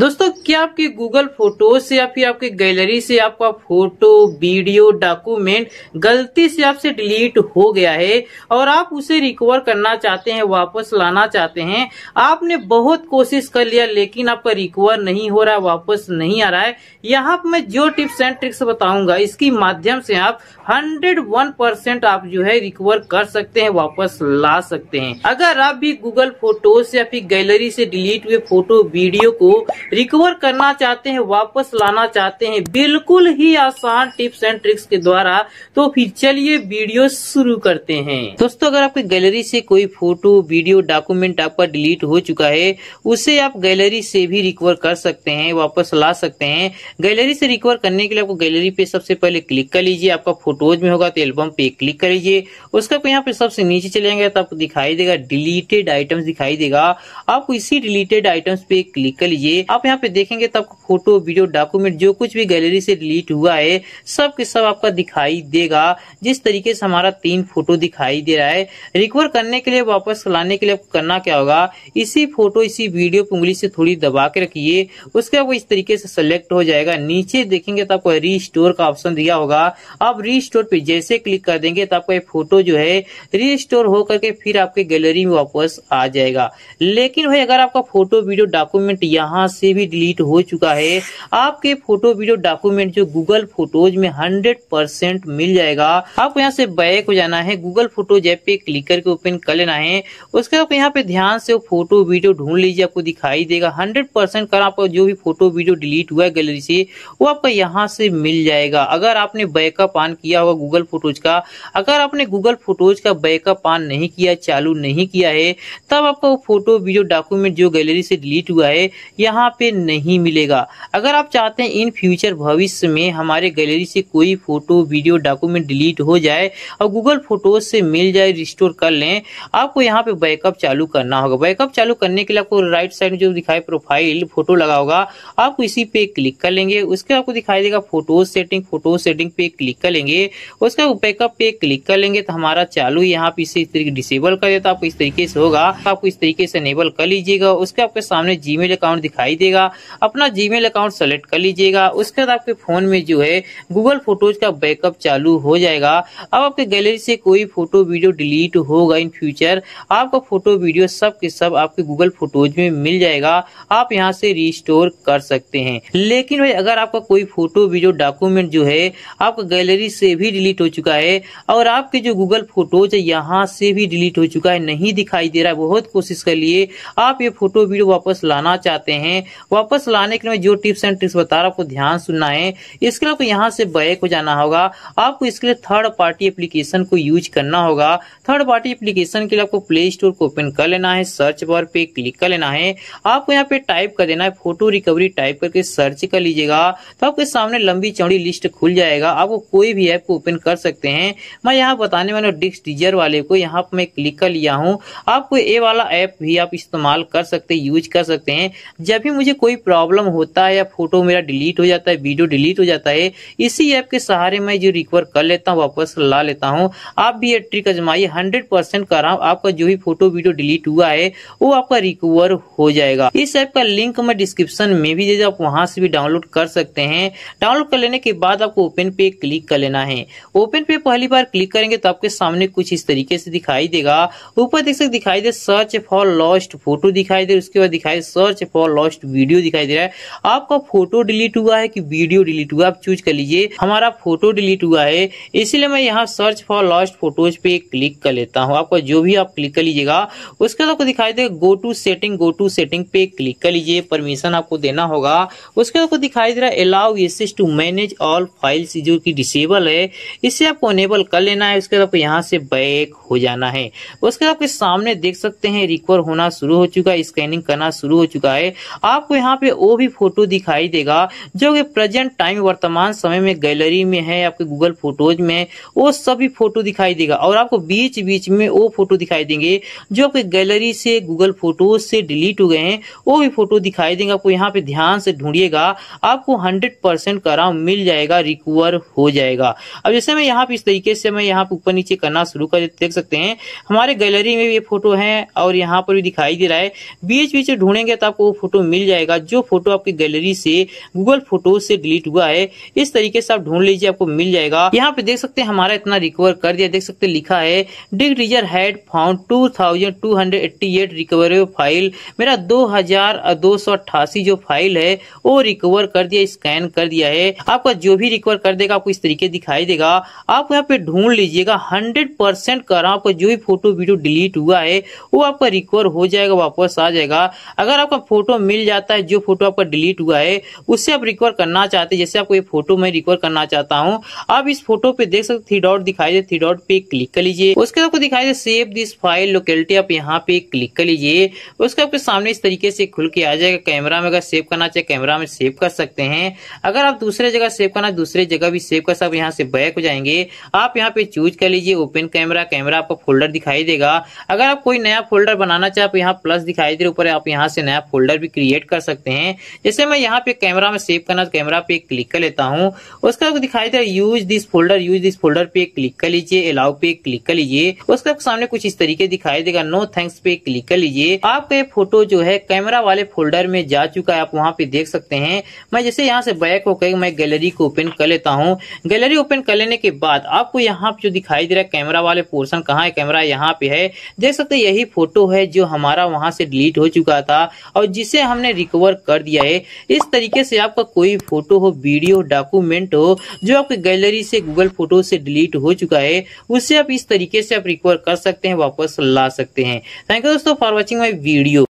दोस्तों, क्या आपके गूगल फोटोज से या फिर आपकी गैलरी से आपका फोटो, वीडियो, डॉक्यूमेंट गलती से आपसे डिलीट हो गया है और आप उसे रिकवर करना चाहते हैं, वापस लाना चाहते हैं। आपने बहुत कोशिश कर लिया लेकिन आपका रिकवर नहीं हो रहा, वापस नहीं आ रहा है। यहाँ पर मैं जो टिप्स एंड ट्रिक्स बताऊंगा इसके माध्यम से आप 101% आप जो है रिकवर कर सकते हैं, वापस ला सकते हैं। अगर आप भी गूगल फोटोज या फिर गैलरी से डिलीट हुए फोटो वीडियो को रिकवर करना चाहते हैं, वापस लाना चाहते हैं, बिल्कुल ही आसान टिप्स एंड ट्रिक्स के द्वारा, तो फिर चलिए वीडियो शुरू करते हैं। दोस्तों, अगर आपकी गैलरी से कोई फोटो, वीडियो, डॉक्यूमेंट आपका डिलीट हो चुका है, उसे आप गैलरी से भी रिकवर कर सकते हैं, वापस ला सकते हैं। गैलरी से रिकवर करने के लिए आपको गैलरी पे सबसे पहले क्लिक कर लीजिए। आपका फोटोज में होगा तो एल्बम पे क्लिक कर लीजिए। उसका यहाँ पे सबसे नीचे चलेंगे तो आपको दिखाई देगा डिलीटेड आइटम्स दिखाई देगा। आपको इसी डिलीटेड आइटम्स पे क्लिक कर लीजिए। आप यहाँ पे देखेंगे तो आपको फोटो, वीडियो, डॉक्यूमेंट जो कुछ भी गैलरी से डिलीट हुआ है सब के सब आपका दिखाई देगा। जिस तरीके से हमारा 3 फोटो दिखाई दे रहा है, रिकवर करने के लिए, वापस लाने के लिए आपको करना क्या होगा, इसी फोटो, इसी वीडियो पे उंगली से थोड़ी दबा के रखिए। उसके बाद वो इस तरीके से सेलेक्ट हो जाएगा। नीचे देखेंगे तो आपको रीस्टोर का ऑप्शन दिया होगा। आप रीस्टोर पे जैसे क्लिक कर देंगे तो आपका ये फोटो जो है रीस्टोर होकर के फिर आपके गैलरी में वापस आ जाएगा। लेकिन भाई अगर आपका फोटो, वीडियो, डॉक्यूमेंट यहाँ से भी डिलीट हो चुका है, आपके फोटो, वीडियो, डॉक्यूमेंट जो गूगल फोटोज में 100% मिल जाएगा। आपको यहाँ से बैक हो जाना है, गूगल फोटोज ऐप पे क्लिक करके ओपन कर लेना है। उसके बाद यहाँ पे ध्यान से फोटो, वीडियो ढूंढ लीजिए। आपको दिखाई देगा 100% का आपका जो भी फोटो, वीडियो डिलीट हुआ है गैलरी से वो आपका यहाँ से मिल जाएगा। अगर आपने बैकअप ऑन किया होगा गूगल फोटोज का, अगर आपने गूगल फोटोज का बैकअप ऑन नहीं किया, चालू नहीं किया है, तब आपका फोटो, वीडियो, डॉक्यूमेंट जो गैलरी से डिलीट हुआ है यहाँ पे नहीं मिलेगा। अगर आप चाहते हैं इन फ्यूचर भविष्य में हमारे गैलरी से कोई फोटो, वीडियो, डॉक्यूमेंट डिलीट हो जाए और गूगल फोटोज से मिल जाए, रिस्टोर कर लें, आपको यहाँ पे बैकअप चालू करना होगा। बैकअप चालू करने के लिए आपको राइट साइड में जो दिखाई प्रोफाइल फोटो लगा होगा, आप इसी पे क्लिक कर लेंगे। उसके आपको दिखाई देगा फोटोज सेटिंग, फोटो सेटिंग पे क्लिक कर लेंगे। उसके बैकअप पे क्लिक कर लेंगे तो हमारा चालू यहाँ पे इसी तरीके डिसेबल कर देता, आपको इस तरीके से होगा, आपको इस तरीके से इनेबल कर लीजिएगा। उसके आपके सामने जीमेल अकाउंट दिखाई देगा, अपना जीमेल अकाउंट सेलेक्ट कर लीजिएगा। उसके बाद आपके फोन में जो है गूगल फोटोज का बैकअप चालू हो जाएगा। अब आपके गैलरी से कोई फोटो, वीडियो डिलीट होगा इन फ्यूचर, आपका फोटो, वीडियो सब के सब आपके गूगल फोटोज में मिल जाएगा। आप यहाँ से रिस्टोर कर सकते हैं। लेकिन भाई अगर आपका कोई फोटो, वीडियो, डॉक्यूमेंट जो है आपका गैलरी से भी डिलीट हो चुका है और आपके जो गूगल फोटोज है यहाँ से भी डिलीट हो चुका है, नहीं दिखाई दे रहा है, बहुत कोशिश कर लिए, आप ये फोटो, वीडियो वापस लाना चाहते हैं, वापस लाने के लिए जो टिप्स एंड ट्रिक्स बता रहा हूं आपको ध्यान सुनना है। इसके लिए आपको यहाँ से बैक हो जाना होगा। आपको इसके लिए थर्ड पार्टी एप्लीकेशन को यूज करना होगा। थर्ड पार्टी एप्लीकेशन के लिए आपको प्ले स्टोर को ओपन कर लेना है, सर्च बार पे क्लिक कर लेना है। आपको यहाँ पे टाइप कर देना है फोटो रिकवरी, टाइप करके सर्च कर लीजिएगा तो आपके सामने लंबी चौड़ी लिस्ट खुल जाएगा। आपको कोई भी ऐप को ओपन कर सकते हैं। मैं यहाँ बताने वाला डिस्कडिगर वाले को यहाँ पे मैं क्लिक कर लिया हूँ। आपको ये वाला ऐप भी आप इस्तेमाल कर सकते, यूज कर सकते हैं। जब भी मुझे कोई प्रॉब्लम होता है या फोटो मेरा डिलीट हो जाता है, वीडियो डिलीट हो जाता है, इसी ऐप के सहारे मैं जो रिकवर कर लेता हूँ, वापस ला लेता हूँ। आप भी ये ट्रिक आजमाइए, 100% कर रहा हूँ आपका जो भी फोटो, वीडियो डिलीट हुआ है वो आपका रिकवर हो जाएगा। इस ऐप का लिंक मैं डिस्क्रिप्शन में भी दे दूँ, आप वहां से भी डाउनलोड कर सकते हैं। डाउनलोड कर लेने के बाद आपको ओपन पे क्लिक कर लेना है। ओपन पे पहली बार क्लिक करेंगे तो आपके सामने कुछ इस तरीके से दिखाई देगा। ऊपर देख सकते दिखाई दे सर्च फॉर लॉस्ट फोटो दिखाई दे, उसके बाद दिखाई सर्च फॉर लॉस्ट वीडियो दिखाई दे रहा है। आपका फोटो डिलीट हुआ है कि वीडियो डिलीट हुआ, आप चूज कर लीजिए। हमारा फोटो डिलीट हुआ है इसीलिए मैं यहाँ सर्च फॉर लॉस्ट फोटोज पे क्लिक कर लेता हूँ। आपका जो भी आप क्लिक कर लीजिएगा उसके बाद आपको दिखाई देगा go to setting, go to setting पे क्लिक कर लीजिए। परमिशन आपको देना होगा। उसके बाद आपको दिखाई दे रहा है allow access to manage all files जो कि डिसेबल है, इसे आपको इनेबल कर लेना है। उसके बाद आपको यहाँ से बैक हो जाना है। उसके बाद आपके सामने देख सकते हैं रिकवर होना शुरू हो चुका है, स्कैनिंग करना शुरू हो चुका है। आपको यहाँ पे वो भी फोटो दिखाई देगा जो कि प्रेजेंट टाइम, वर्तमान समय में गैलरी में है, आपके गूगल फोटोज में, वो सभी फोटो दिखाई देगा। और आपको बीच बीच में वो फोटो दिखाई देंगे जो आपके गैलरी से, गूगल फोटोज से डिलीट हो गए हैं, वो भी फोटो दिखाई देंगे। आपको यहाँ पे ध्यान से ढूंढिएगा, आपको 100% कराम मिल जाएगा, रिकवर हो जाएगा। अब जैसे मैं यहाँ पे इस तरीके से मैं यहाँ पे ऊपर नीचे करना शुरू कर देख सकते हैं, हमारे गैलरी में भी ये फोटो है और यहाँ पर भी दिखाई दे रहा है। बीच बीच ढूंढेंगे तो आपको वो फोटो मिल जाएगा जो फोटो आपकी गैलरी से गूगल फोटोज से डिलीट हुआ है। इस तरीके से आप ढूंढ लीजिए, आपको मिल जाएगा। यहाँ पे देख सकते हैं हमारा इतना रिकवर कर दिया, देख सकते हैं लिखा है DiskDigger had found 2288 recoverable file. मेरा 2288 जो फाइल है वो रिकवर कर दिया, स्कैन कर दिया है। आपका जो भी रिकवर कर देगा आपको इस तरीके दिखाई देगा। आप यहाँ पे ढूंढ लीजिएगा, 100% कर रहा हूँ आपका जो भी फोटो वीडियो डिलीट हुआ है वो आपका रिकवर हो जाएगा, वापस आ जाएगा। अगर आपका फोटो मिल जाता है जो फोटो आपका डिलीट हुआ है उससे आप रिकवर करना चाहते हैं, जैसे आपको ये फोटो मैं रिकवर करना चाहता हूँ, आप इस फोटो पे देख सकते थ्री डॉट दिखाई दे, थ्री डॉट पे क्लिक कर लीजिए। उसके आपको दिखाई दे सेव दिस फाइल लोकेलिटी, आप यहाँ पे क्लिक कर लीजिए। उसके आपके सामने इस तरीके से खुल के आ जाएगा। कैमरा में अगर सेव करना चाहे कैमरा में सेव कर सकते हैं, अगर आप दूसरे जगह सेव करना दूसरे जगह भी सेव कर सकते। यहाँ से बैक हो जाएंगे, आप यहाँ पे चूज कर लीजिए ओपन कैमरा, कैमरा आपका फोल्डर दिखाई देगा। अगर आप कोई नया फोल्डर बनाना चाहे आप यहाँ प्लस दिखाई दे ऊपर, आप यहाँ से नया फोल्डर भी क्रिएट कर सकते हैं। जैसे मैं यहाँ पे कैमरा में सेव करना कैमरा पे क्लिक कर लेता हूँ। उसका आपको दिखाई दे यूज दिस फोल्डर पे क्लिक कर लीजिए, अलाउ पे क्लिक कर लीजिए। उसके सामने कुछ इस तरीके दिखाई देगा, नो थैंक्स पे क्लिक कर लीजिए। आपका ये फोटो जो है कैमरा वाले फोल्डर में जा चुका है, आप वहाँ पे देख सकते हैं। मैं जैसे यहाँ से बैक होकर मैं गैलरी को ओपन कर लेता हूँ। गैलरी ओपन कर लेने के बाद आपको यहाँ पे जो दिखाई दे रहा है कैमरा वाले पोर्शन कहाँ है, कैमरा यहाँ पे है, देख सकते हैं। यही फोटो है जो हमारा वहाँ से डिलीट हो चुका था और जिसे हमने रिकवर कर दिया है। इस तरीके से आपका कोई फोटो हो, वीडियो, डॉक्यूमेंट हो जो आपकी गैलरी से गूगल फोटो से डिलीट हो चुका है उससे आप इस तरीके से आप रिकवर कर सकते हैं, वापस ला सकते हैं। थैंक यू दोस्तों फॉर वॉचिंग माई वीडियो।